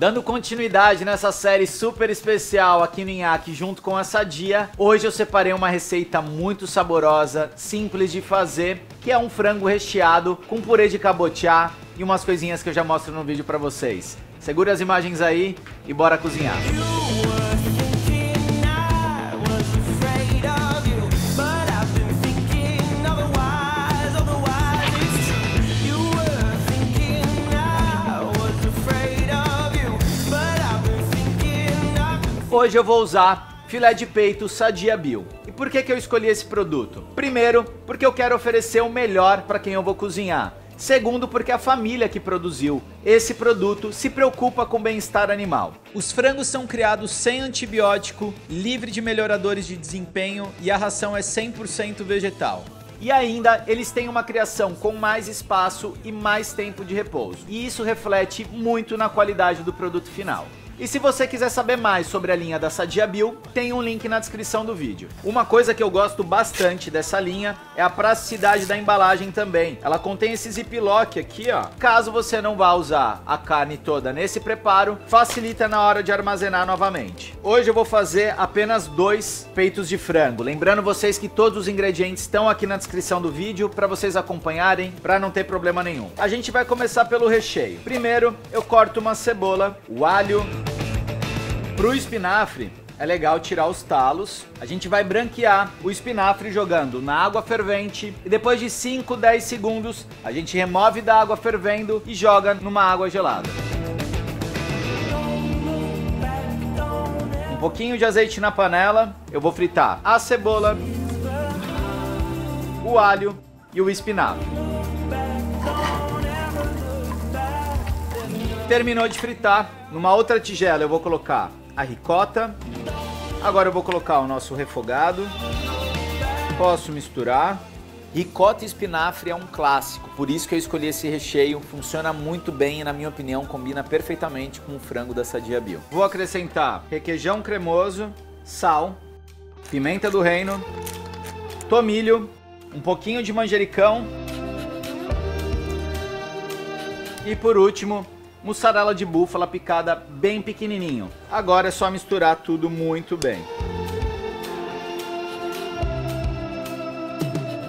Dando continuidade nessa série super especial aqui no Nhaque junto com a Sadia, hoje eu separei uma receita muito saborosa, simples de fazer, que é um frango recheado com purê de cabotiá e umas coisinhas que eu já mostro no vídeo pra vocês. Segura as imagens aí e bora cozinhar. Hoje eu vou usar filé de peito Sadia Bio. E por que eu escolhi esse produto? Primeiro, porque eu quero oferecer o melhor para quem eu vou cozinhar. Segundo, porque a família que produziu esse produto se preocupa com o bem-estar animal. Os frangos são criados sem antibiótico, livre de melhoradores de desempenho e a ração é 100% vegetal. E ainda, eles têm uma criação com mais espaço e mais tempo de repouso. E isso reflete muito na qualidade do produto final. E se você quiser saber mais sobre a linha da Sadia Bio, tem um link na descrição do vídeo. Uma coisa que eu gosto bastante dessa linha é a praticidade da embalagem também. Ela contém esse ziplock aqui, ó. Caso você não vá usar a carne toda nesse preparo, facilita na hora de armazenar novamente. Hoje eu vou fazer apenas 2 peitos de frango. Lembrando vocês que todos os ingredientes estão aqui na descrição do vídeo para vocês acompanharem, para não ter problema nenhum. A gente vai começar pelo recheio. Primeiro, eu corto uma cebola, o alho. Pro espinafre, é legal tirar os talos. A gente vai branquear o espinafre jogando na água fervente e depois de 5, 10 segundos, a gente remove da água fervendo e joga numa água gelada. Um pouquinho de azeite na panela, eu vou fritar a cebola, o alho e o espinafre. Terminou de fritar, numa outra tigela eu vou colocar a ricota, agora eu vou colocar o nosso refogado, posso misturar. Ricota e espinafre é um clássico, por isso que eu escolhi esse recheio, funciona muito bem e na minha opinião combina perfeitamente com o frango da Sadia Bio. Vou acrescentar requeijão cremoso, sal, pimenta do reino, tomilho, um pouquinho de manjericão e por último, mussarela de búfala picada bem pequenininho. Agora é só misturar tudo muito bem.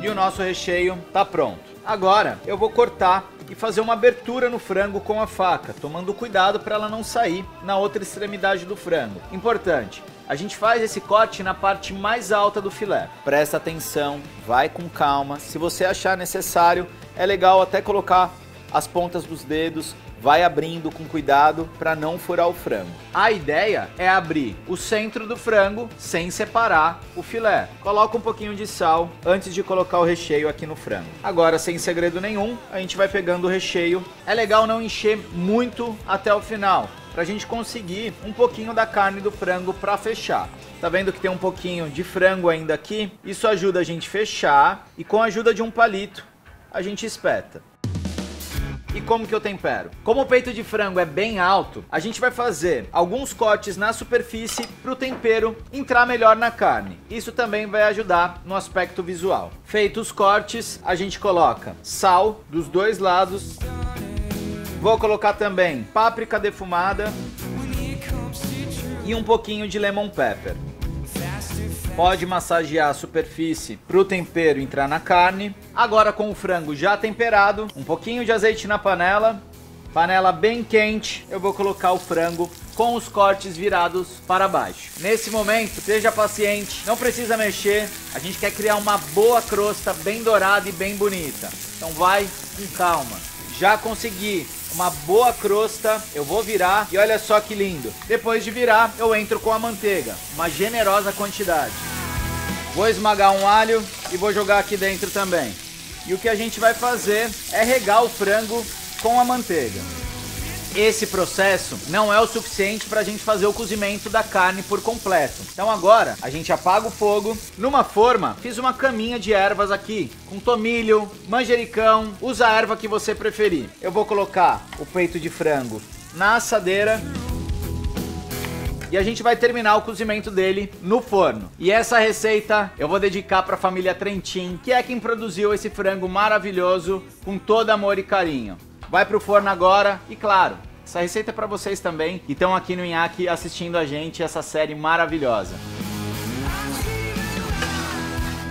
E o nosso recheio tá pronto. Agora eu vou cortar e fazer uma abertura no frango com a faca, tomando cuidado para ela não sair na outra extremidade do frango. Importante, a gente faz esse corte na parte mais alta do filé. Presta atenção, vai com calma. Se você achar necessário, é legal até colocar as pontas dos dedos. Vai abrindo com cuidado para não furar o frango. A ideia é abrir o centro do frango sem separar o filé. Coloca um pouquinho de sal antes de colocar o recheio aqui no frango. Agora, sem segredo nenhum, a gente vai pegando o recheio. É legal não encher muito até o final, para a gente conseguir um pouquinho da carne do frango para fechar. Tá vendo que tem um pouquinho de frango ainda aqui? Isso ajuda a gente a fechar e com a ajuda de um palito a gente espeta. E como que eu tempero? Como o peito de frango é bem alto, a gente vai fazer alguns cortes na superfície para o tempero entrar melhor na carne. Isso também vai ajudar no aspecto visual. Feitos os cortes, a gente coloca sal dos dois lados. Vou colocar também páprica defumada e um pouquinho de lemon pepper. Pode massagear a superfície para o tempero entrar na carne. Agora com o frango já temperado, um pouquinho de azeite na panela, panela bem quente, eu vou colocar o frango com os cortes virados para baixo. Nesse momento, seja paciente, não precisa mexer, a gente quer criar uma boa crosta bem dourada e bem bonita. Então vai com calma. Já consegui uma boa crosta, eu vou virar e olha só que lindo. Depois de virar, eu entro com a manteiga, uma generosa quantidade. Vou esmagar um alho e vou jogar aqui dentro também. E o que a gente vai fazer é regar o frango com a manteiga. Esse processo não é o suficiente para a gente fazer o cozimento da carne por completo. Então agora a gente apaga o fogo. Numa forma, fiz uma caminha de ervas aqui, com tomilho, manjericão, usa a erva que você preferir. Eu vou colocar o peito de frango na assadeira e a gente vai terminar o cozimento dele no forno. E essa receita eu vou dedicar para a família Trentin, que é quem produziu esse frango maravilhoso com todo amor e carinho. Vai pro forno agora e claro, Essa receita é para vocês também que estão aqui no Nhaque assistindo a gente, essa série maravilhosa.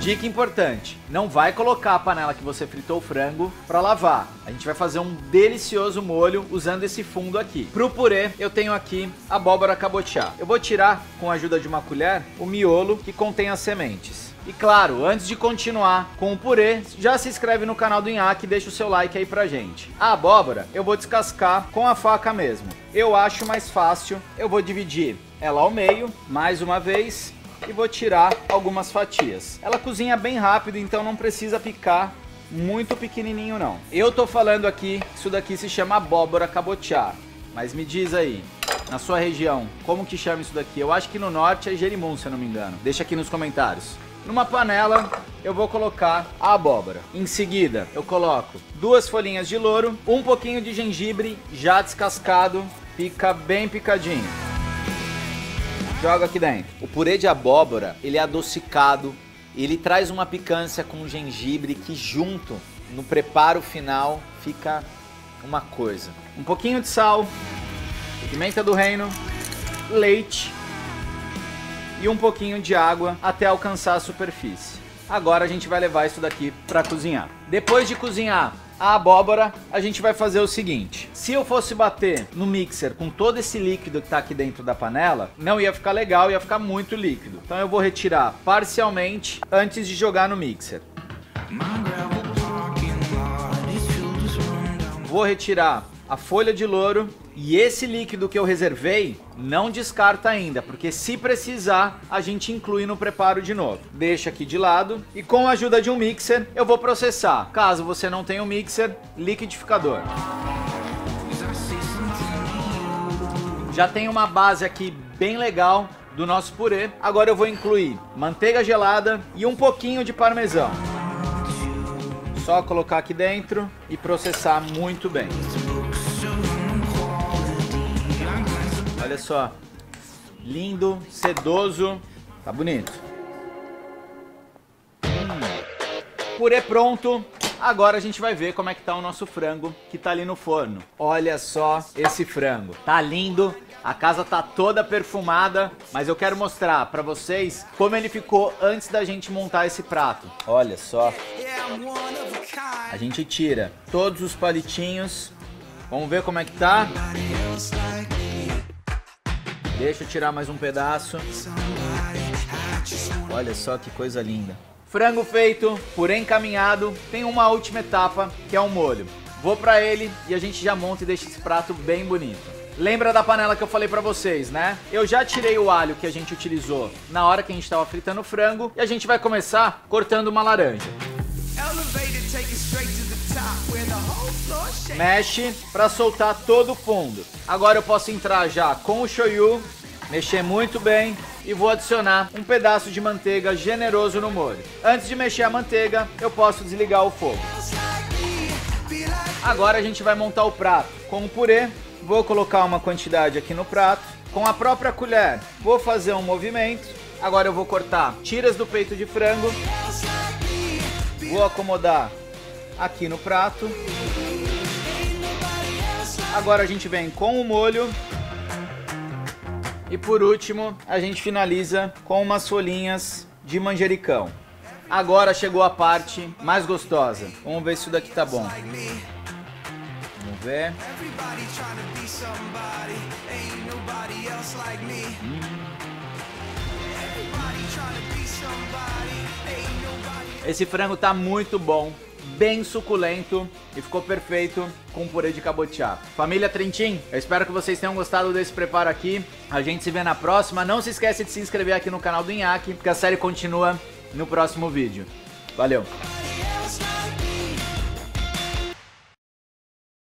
Dica importante, não vai colocar a panela que você fritou o frango para lavar. A gente vai fazer um delicioso molho usando esse fundo aqui. Pro purê, eu tenho aqui abóbora cabotiá. Eu vou tirar, com a ajuda de uma colher, o miolo que contém as sementes. E claro, antes de continuar com o purê, já se inscreve no canal do Nhaque e deixa o seu like aí pra gente. A abóbora eu vou descascar com a faca mesmo. Eu acho mais fácil, eu vou dividir ela ao meio, mais uma vez, e vou tirar algumas fatias. Ela cozinha bem rápido, então não precisa picar muito pequenininho não. Eu tô falando aqui, isso daqui se chama abóbora cabotiá, mas me diz aí, na sua região, como que chama isso daqui? Eu acho que no norte é jerimum, se eu não me engano. Deixa aqui nos comentários. Numa panela, eu vou colocar a abóbora. Em seguida, eu coloco 2 folhinhas de louro, um pouquinho de gengibre já descascado, pica bem picadinho. Joga aqui dentro. O purê de abóbora, ele é adocicado, ele traz uma picância com gengibre que junto, no preparo final, fica uma coisa. Um pouquinho de sal, pimenta do reino, leite e um pouquinho de água até alcançar a superfície. Agora a gente vai levar isso daqui para cozinhar. Depois de cozinhar a abóbora, a gente vai fazer o seguinte: se eu fosse bater no mixer com todo esse líquido que tá aqui dentro da panela, não ia ficar legal, ia ficar muito líquido. Então eu vou retirar parcialmente antes de jogar no mixer. Vou retirar a folha de louro e esse líquido que eu reservei não descarta ainda, porque se precisar a gente inclui no preparo de novo. Deixa aqui de lado e com a ajuda de um mixer eu vou processar. Caso você não tenha um mixer, liquidificador. Já tem uma base aqui bem legal do nosso purê. Agora eu vou incluir manteiga gelada e um pouquinho de parmesão. Só colocar aqui dentro e processar muito bem. Olha só, lindo, sedoso, tá bonito. Purê pronto, agora a gente vai ver como é que tá o nosso frango que tá ali no forno. Olha só esse frango, tá lindo, a casa tá toda perfumada, mas eu quero mostrar pra vocês como ele ficou antes da gente montar esse prato. Olha só, a gente tira todos os palitinhos, vamos ver como é que tá. Deixa eu tirar mais um pedaço. Olha só que coisa linda. Frango feito, purê encaminhado. Tem uma última etapa, que é um molho. Vou pra ele e a gente já monta e deixa esse prato bem bonito. Lembra da panela que eu falei pra vocês, né? Eu já tirei o alho que a gente utilizou na hora que a gente tava fritando o frango. E a gente vai começar cortando uma laranja. Mexe para soltar todo o fundo. Agora eu posso entrar já com o shoyu, mexer muito bem e vou adicionar um pedaço de manteiga generoso no molho. Antes de mexer a manteiga, eu posso desligar o fogo. Agora a gente vai montar o prato com o purê. Vou colocar uma quantidade aqui no prato. Com a própria colher, vou fazer um movimento. Agora eu vou cortar tiras do peito de frango. Vou acomodar aqui no prato. Agora a gente vem com o molho e por último a gente finaliza com umas folhinhas de manjericão. Agora chegou a parte mais gostosa. Vamos ver se isso daqui tá bom. Vamos ver. Esse frango tá muito bom, bem suculento e ficou perfeito com purê de cabotiá. Família Trentin, eu espero que vocês tenham gostado desse preparo aqui. A gente se vê na próxima. Não se esquece de se inscrever aqui no canal do Nhaque, porque a série continua no próximo vídeo. Valeu!